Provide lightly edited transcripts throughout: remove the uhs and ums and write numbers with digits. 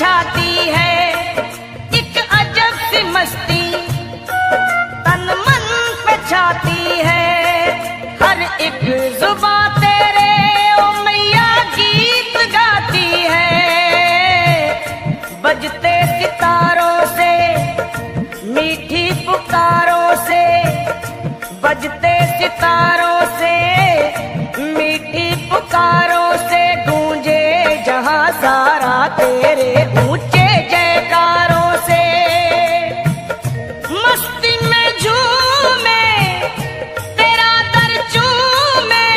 छाती है एक अजब सी मस्ती, तन मन पे छाती है हर एक जुबान। बजते सितारों से, मीठी पुकारों से, बजते सितारों से, मीठी पुकारों से गूंजे जहां सारा तेरे ऊंचे जयकारों से। मस्ती में झूमे तेरा दर चूमे,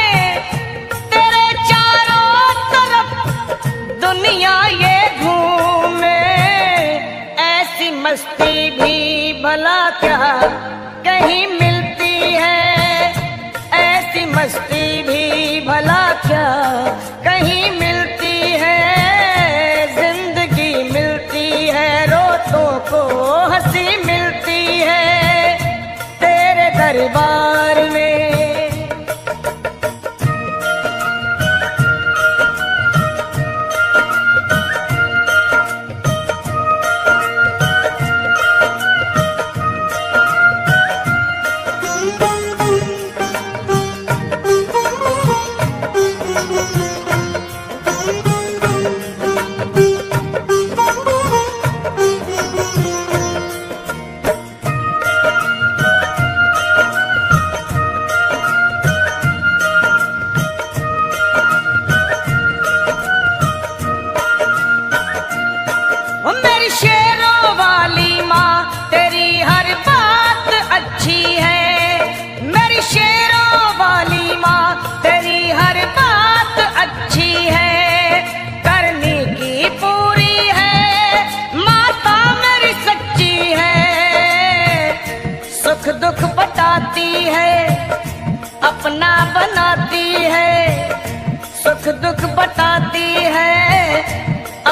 तेरे चारों तरफ दुनिया ये घूमे। मस्ती भी भला क्या कहीं मिलती है, ऐसी मस्ती भी भला क्या कहीं मिलती है। जिंदगी मिलती है रोतों को हंसी मिलती है तेरे दरबार में। दुख बताती है अपना बनाती है, सुख दुख बताती है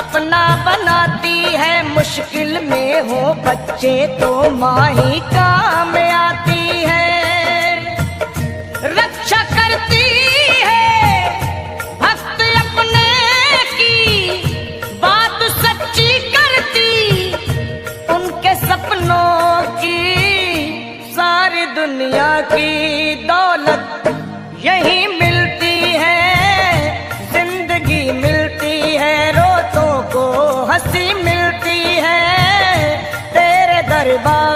अपना बनाती है। मुश्किल में हो बच्चे तो माँ ही काम आती है, रक्षा करती है भक्त अपने की, बात सच्ची करती उनके सपनों की। सारी दुनिया की दौलत यही मिलती है, जिंदगी मिलती है रोतों को हंसी मिलती है तेरे दरबार।